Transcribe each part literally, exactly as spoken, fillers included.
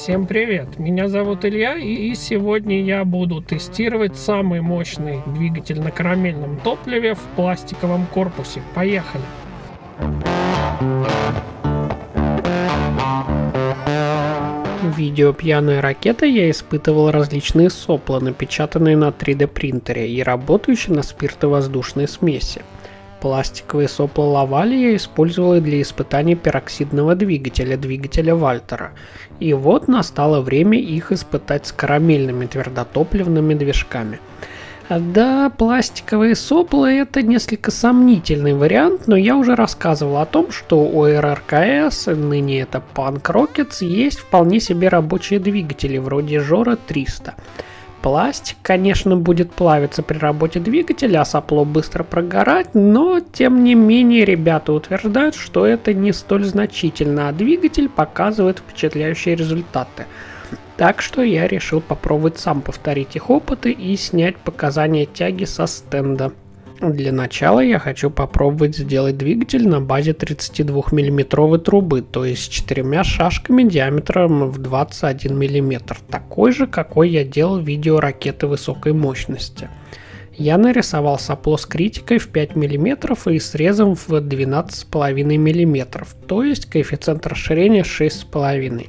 Всем привет! Меня зовут Илья, и сегодня я буду тестировать самый мощный двигатель на карамельном топливе в пластиковом корпусе. Поехали! В видео «Пьяная ракета» я испытывал различные сопла, напечатанные на три дэ принтере и работающие на спиртовоздушной смеси. Пластиковые сопла Лавали я использовала для испытаний пероксидного двигателя, двигателя Вальтера. И вот настало время их испытать с карамельными твердотопливными движками. Да, пластиковые сопла — это несколько сомнительный вариант, но я уже рассказывал о том, что у эр эр ка эс, ныне это Панк Рокетс, есть вполне себе рабочие двигатели вроде Жора триста. Пластик, конечно, будет плавиться при работе двигателя, а сопло быстро прогорать, но тем не менее ребята утверждают, что это не столь значительно, а двигатель показывает впечатляющие результаты. Так что я решил попробовать сам повторить их опыты и снять показания тяги со стенда. Для начала я хочу попробовать сделать двигатель на базе тридцати двух миллиметровой трубы, то есть с четырьмя шашками диаметром в двадцать один миллиметр, такой же, какой я делал в видео ракеты высокой мощности. Я нарисовал сопло с критикой в пять миллиметров и срезом в двенадцать с половиной миллиметров, то есть коэффициент расширения шесть с половиной.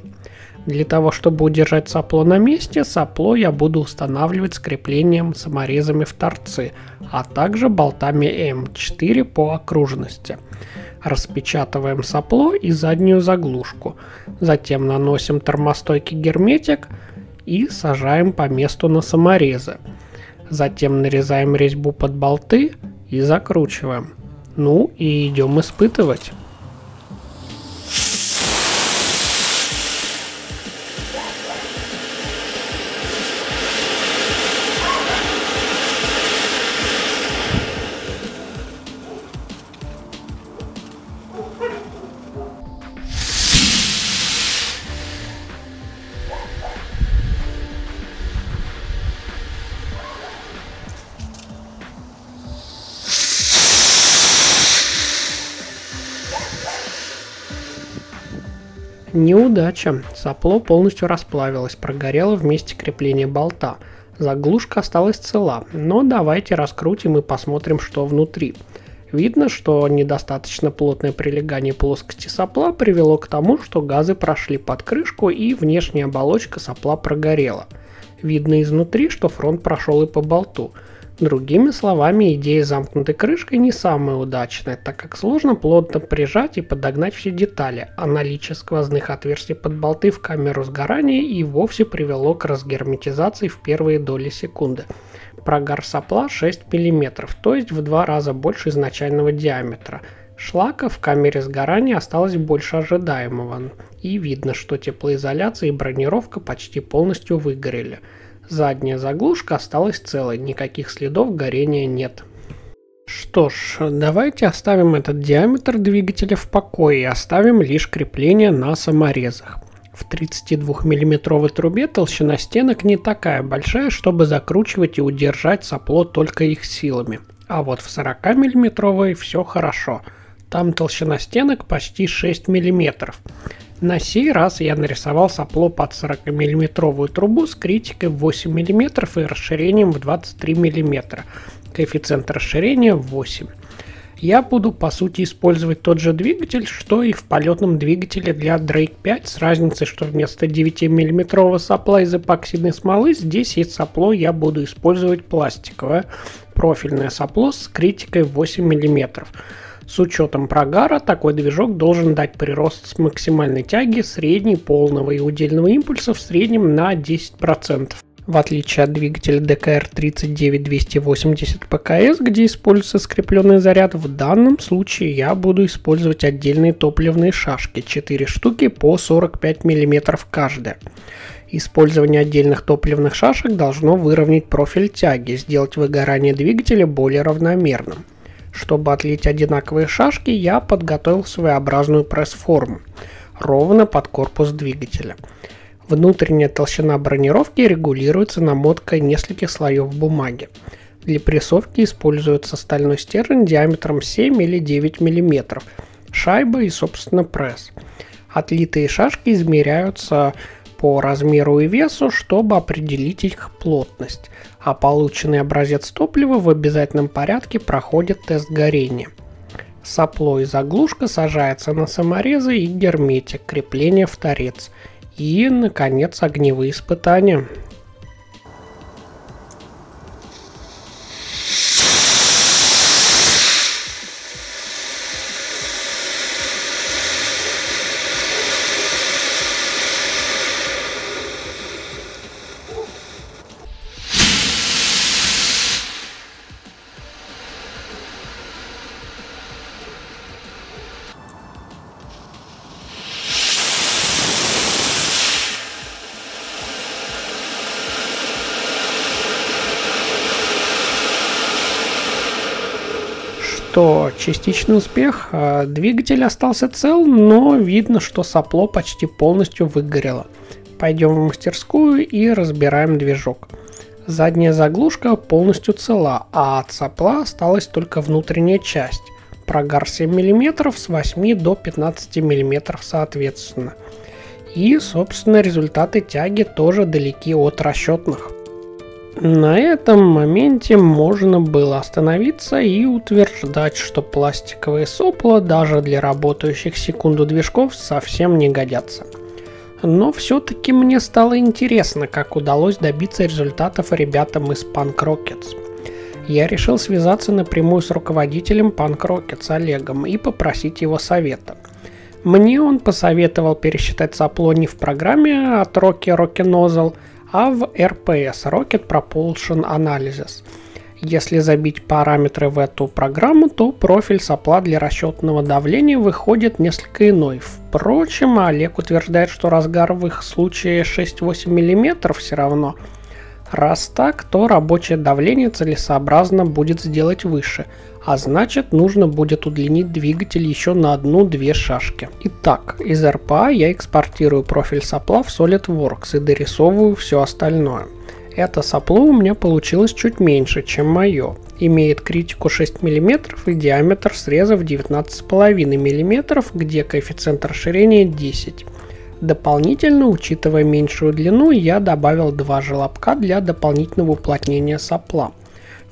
Для того, чтобы удержать сопло на месте, сопло я буду устанавливать с креплением саморезами в торцы, а также болтами эм четыре по окружности. Распечатываем сопло и заднюю заглушку, затем наносим термостойкий герметик и сажаем по месту на саморезы. Затем нарезаем резьбу под болты и закручиваем. Ну и идем испытывать. Неудача. Сопло полностью расплавилось, прогорело в месте крепления болта. Заглушка осталась цела, но давайте раскрутим и посмотрим, что внутри. Видно, что недостаточно плотное прилегание плоскости сопла привело к тому, что газы прошли под крышку и внешняя оболочка сопла прогорела. Видно изнутри, что фронт прошел и по болту. Другими словами, идея с замкнутой крышкой не самая удачная, так как сложно плотно прижать и подогнать все детали, а наличие сквозных отверстий под болты в камеру сгорания и вовсе привело к разгерметизации в первые доли секунды. Прогар сопла шесть миллиметров, то есть в два раза больше изначального диаметра. Шлака в камере сгорания осталось больше ожидаемого, и видно, что теплоизоляция и бронировка почти полностью выгорели. Задняя заглушка осталась целой, никаких следов горения нет. Что ж, давайте оставим этот диаметр двигателя в покое и оставим лишь крепление на саморезах. В тридцати двух миллиметровой трубе толщина стенок не такая большая, чтобы закручивать и удержать сопло только их силами. А вот в сорока миллиметровой все хорошо. Там толщина стенок почти шесть миллиметров. На сей раз я нарисовал сопло под сорокамиллиметровую трубу с критикой в восемь миллиметров и расширением в двадцать три миллиметра. Коэффициент расширения восемь. Я буду по сути использовать тот же двигатель, что и в полетном двигателе для Дрейк пять, с разницей, что вместо девятимиллиметрового сопла из эпоксидной смолы здесь есть сопло, я буду использовать пластиковое профильное сопло с критикой восемь миллиметров. С учетом прогара такой движок должен дать прирост с максимальной тяги, средней, полного и удельного импульса в среднем на десять процентов. В отличие от двигателя дэ ка эр тридцать девять двести восемьдесят пэ ка эс, где используется скрепленный заряд, в данном случае я буду использовать отдельные топливные шашки, четыре штуки по сорок пять миллиметров каждая. Использование отдельных топливных шашек должно выровнять профиль тяги, сделать выгорание двигателя более равномерным. Чтобы отлить одинаковые шашки, я подготовил своеобразную пресс-форму, ровно под корпус двигателя. Внутренняя толщина бронировки регулируется намоткой нескольких слоев бумаги. Для прессовки используется стальной стержень диаметром семь или девять миллиметров, шайба и, собственно, пресс. Отлитые шашки измеряются по размеру и весу, чтобы определить их плотность, а полученный образец топлива в обязательном порядке проходит тест горения. Сопло и заглушка сажаются на саморезы и герметик, крепление в торец и, наконец, огневые испытания. То частичный успех, двигатель остался цел, но видно, что сопло почти полностью выгорело. Пойдем в мастерскую и разбираем движок. Задняя заглушка полностью цела, а от сопла осталась только внутренняя часть. Прогар семь миллиметров с восьми до пятнадцати миллиметров соответственно. И, собственно, результаты тяги тоже далеки от расчетных. На этом моменте можно было остановиться и утверждать, что пластиковые сопла даже для работающих секунду движков совсем не годятся. Но все-таки мне стало интересно, как удалось добиться результатов ребятам из Панк Рокетс. Я решил связаться напрямую с руководителем Панк Рокетс Олегом и попросить его совета. Мне он посоветовал пересчитать сопло не в программе от Rocky Nozzle, а в эр пи эс, Rocket Propulsion Analysis. Если забить параметры в эту программу, то профиль сопла для расчетного давления выходит несколько иной. Впрочем, Олег утверждает, что разгар в их случае шесть-восемь миллиметров все равно. Раз так, то рабочее давление целесообразно будет сделать выше, а значит, нужно будет удлинить двигатель еще на одну-две шашки. Итак, из эр пи а я экспортирую профиль сопла в SolidWorks и дорисовываю все остальное. Это сопло у меня получилось чуть меньше, чем мое. Имеет критику шесть миллиметров и диаметр срезов девятнадцать и пять миллиметров, где коэффициент расширения десять. Дополнительно, учитывая меньшую длину, я добавил два желобка для дополнительного уплотнения сопла.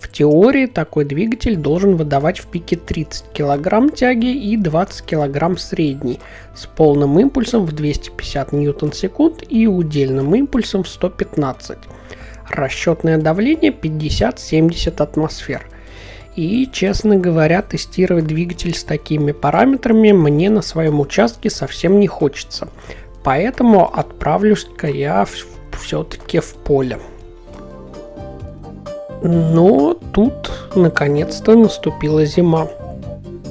В теории такой двигатель должен выдавать в пике тридцать килограмм тяги и двадцать килограмм средней, с полным импульсом в двести пятьдесят ньютон-секунд и удельным импульсом в сто пятнадцать. Расчетное давление пятьдесят-семьдесят атмосфер. И, честно говоря, тестировать двигатель с такими параметрами мне на своем участке совсем не хочется. Поэтому отправлюсь-ка я все-таки в поле. Но тут наконец-то наступила зима.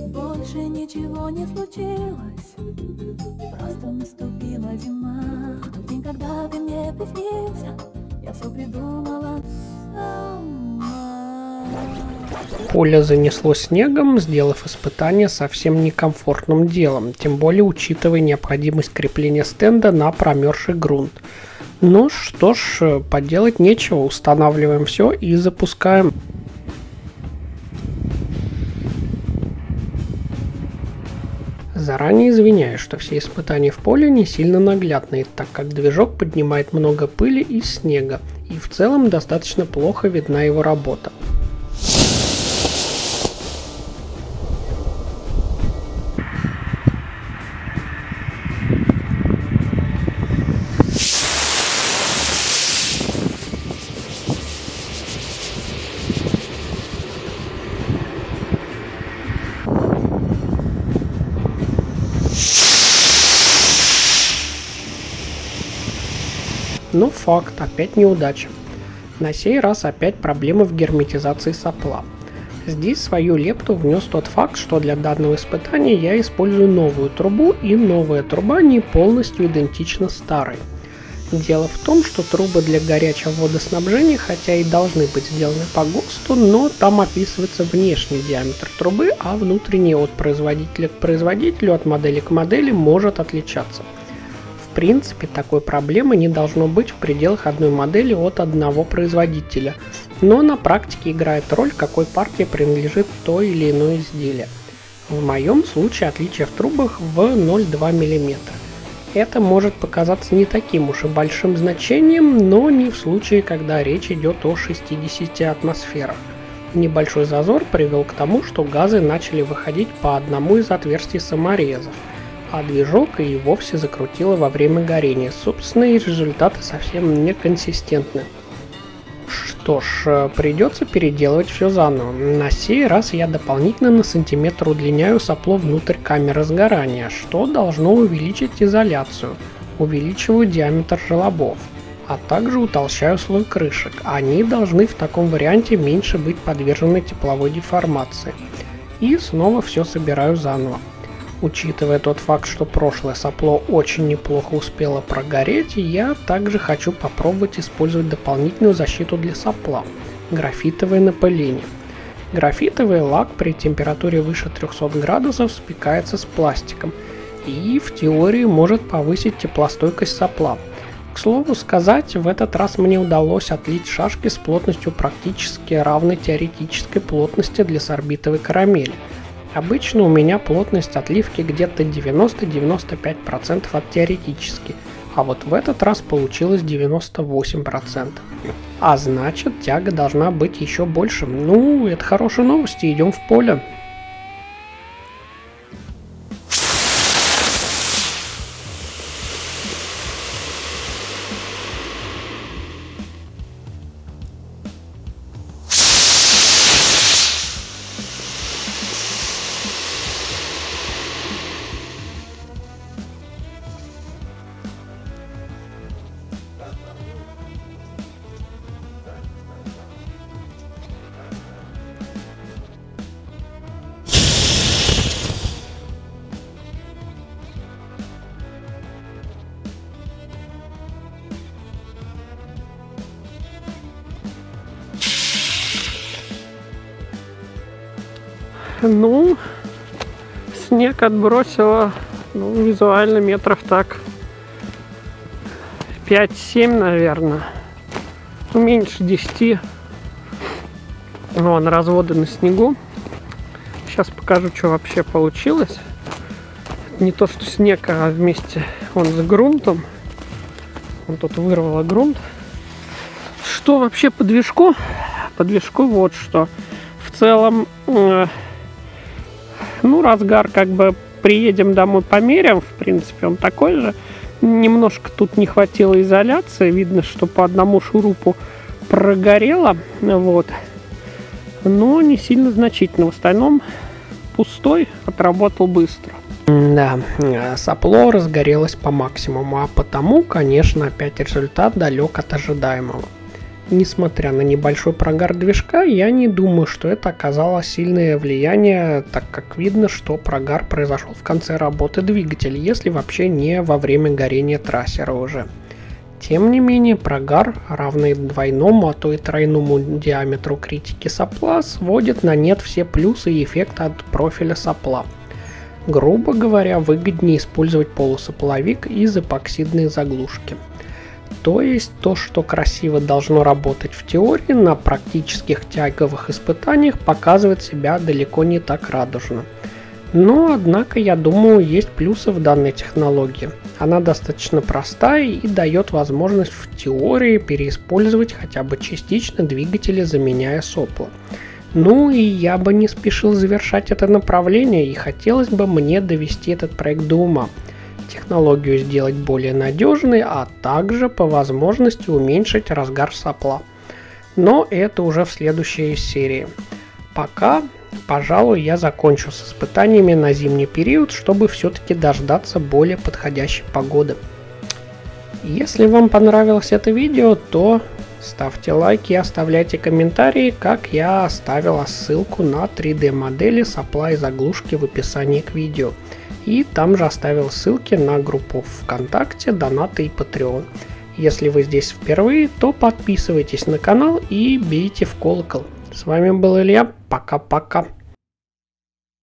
Больше ничего не случилось, просто наступила зима. Тот день, когда ты мне приснился, я все придумала сама. Поле занесло снегом, сделав испытание совсем некомфортным делом, тем более учитывая необходимость крепления стенда на промерзший грунт. Ну что ж, поделать нечего, устанавливаем все и запускаем. Заранее извиняюсь, что все испытания в поле не сильно наглядные, так как движок поднимает много пыли и снега, и в целом достаточно плохо видна его работа. Но факт, опять неудача. На сей раз опять проблемы в герметизации сопла. Здесь свою лепту внес тот факт, что для данного испытания я использую новую трубу, и новая труба не полностью идентична старой. Дело в том, что трубы для горячего водоснабжения, хотя и должны быть сделаны по ГОСТу, но там описывается внешний диаметр трубы, а внутренний от производителя к производителю, от модели к модели может отличаться. В принципе, такой проблемы не должно быть в пределах одной модели от одного производителя, но на практике играет роль, какой партии принадлежит то или иное изделие. В моем случае отличие в трубах в ноль целых две десятых миллиметра. Это может показаться не таким уж и большим значением, но не в случае, когда речь идет о шестидесяти атмосферах. Небольшой зазор привел к тому, что газы начали выходить по одному из отверстий саморезов, а движок и вовсе закрутило во время горения. Собственно, и результаты совсем неконсистентны. Что ж, придется переделывать все заново. На сей раз я дополнительно на сантиметр удлиняю сопло внутрь камеры сгорания, что должно увеличить изоляцию. Увеличиваю диаметр желобов, а также утолщаю слой крышек. Они должны в таком варианте меньше быть подвержены тепловой деформации. И снова все собираю заново. Учитывая тот факт, что прошлое сопло очень неплохо успело прогореть, я также хочу попробовать использовать дополнительную защиту для сопла – графитовое напыление. Графитовый лак при температуре выше трёхсот градусов спекается с пластиком и в теории может повысить теплостойкость сопла. К слову сказать, в этот раз мне удалось отлить шашки с плотностью практически равной теоретической плотности для сорбитовой карамели. Обычно у меня плотность отливки где-то девяносто-девяносто пять процентов от теоретически, а вот в этот раз получилось девяносто восемь процентов. А значит, тяга должна быть еще больше. Ну, это хорошие новости, идем в поле. Ну, снег отбросило, ну, визуально метров так пять-семь, наверное, меньше десяти. Вон разводы на снегу. Сейчас покажу, что вообще получилось. Не то, что снег, а вместе он с грунтом. Он тут вырвало грунт. Что вообще по движку? По движку вот что. В целом... Ну, разгар как бы приедем домой, померяем, в принципе, он такой же. Немножко тут не хватило изоляции, видно, что по одному шурупу прогорело, вот. Но не сильно значительно, в остальном пустой, отработал быстро. Да, сопло разгорелось по максимуму, а потому, конечно, опять результат далек от ожидаемого. Несмотря на небольшой прогар движка, я не думаю, что это оказало сильное влияние, так как видно, что прогар произошел в конце работы двигателя, если вообще не во время горения трассера уже. Тем не менее, прогар, равный двойному, а то и тройному диаметру критики сопла, сводит на нет все плюсы и эффекты от профиля сопла. Грубо говоря, выгоднее использовать полусопловик из эпоксидной заглушки. То есть то, что красиво должно работать в теории, на практических тяговых испытаниях показывает себя далеко не так радужно. Но, однако, я думаю, есть плюсы в данной технологии. Она достаточно простая и дает возможность в теории переиспользовать хотя бы частично двигатели, заменяя сопла. Ну и я бы не спешил завершать это направление, и хотелось бы мне довести этот проект до ума. Технологию сделать более надежной, а также по возможности уменьшить разгар сопла. Но это уже в следующей серии. Пока, пожалуй, я закончу с испытаниями на зимний период, чтобы все-таки дождаться более подходящей погоды. Если вам понравилось это видео, то ставьте лайки и оставляйте комментарии, как я оставила ссылку на три дэ модели сопла и заглушки в описании к видео. И там же оставил ссылки на группу ВКонтакте, донаты и Patreon. Если вы здесь впервые, то подписывайтесь на канал и бейте в колокол. С вами был Илья. Пока-пока.